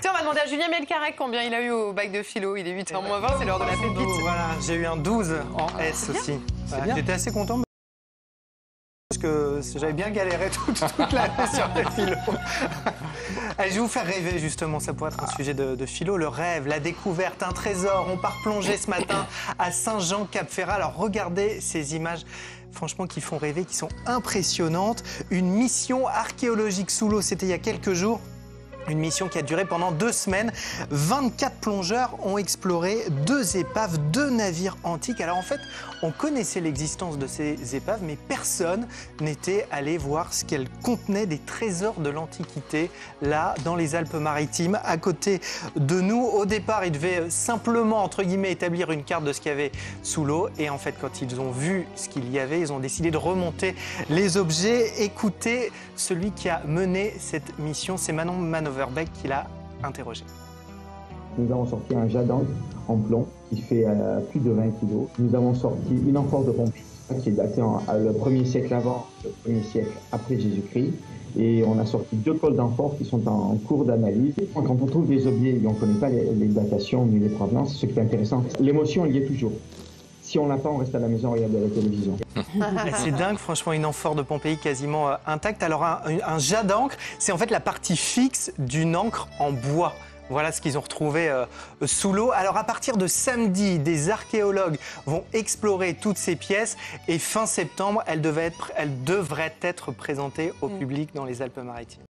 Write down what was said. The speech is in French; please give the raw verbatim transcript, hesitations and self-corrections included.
Tiens, on va demander à Julien Mielcarek combien il a eu au bac de philo. Il est huit heures moins vingt, c'est l'heure de la pépite. Voilà, j'ai eu un douze en S aussi. Voilà, j'étais assez content parce que j'avais bien galéré toute, toute l'année sur les philo. Allez, je vais vous faire rêver justement, ça pourrait être un sujet de, de philo. Le rêve, la découverte, un trésor. On part plonger ce matin à Saint-Jean-Cap-Ferrat. Alors regardez ces images, franchement, qui font rêver, qui sont impressionnantes. Une mission archéologique sous l'eau, c'était il y a quelques jours. Une mission qui a duré pendant deux semaines. vingt-quatre plongeurs ont exploré deux épaves, deux navires antiques. Alors en fait, on connaissait l'existence de ces épaves, mais personne n'était allé voir ce qu'elles contenaient, des trésors de l'Antiquité, là, dans les Alpes-Maritimes, à côté de nous. Au départ, ils devaient simplement, entre guillemets, établir une carte de ce qu'il y avait sous l'eau. Et en fait, quand ils ont vu ce qu'il y avait, ils ont décidé de remonter les objets. Écoutez, celui qui a mené cette mission, c'est Manon Mano, qui l'a interrogé. Nous avons sorti un jas d'encre en plomb qui fait euh, plus de vingt kilos. Nous avons sorti une amphore de Pompée qui est datée en, à le premier siècle avant, le premier siècle après Jésus-Christ. Et on a sorti deux cols d'amphore qui sont en, en cours d'analyse. Quand on trouve des objets et on ne connaît pas les, les datations ni les provenances, ce qui est intéressant, l'émotion, il y est toujours. Si on l'a pas, on reste à la maison, on regarde la télévision. C'est dingue, franchement, une amphore de Pompéi quasiment euh, intacte. Alors, un, un jas d'encre, c'est en fait la partie fixe d'une encre en bois. Voilà ce qu'ils ont retrouvé euh, sous l'eau. Alors, à partir de samedi, des archéologues vont explorer toutes ces pièces. Et fin septembre, elles, devaient être, elles devraient être présentées au public dans les Alpes-Maritimes.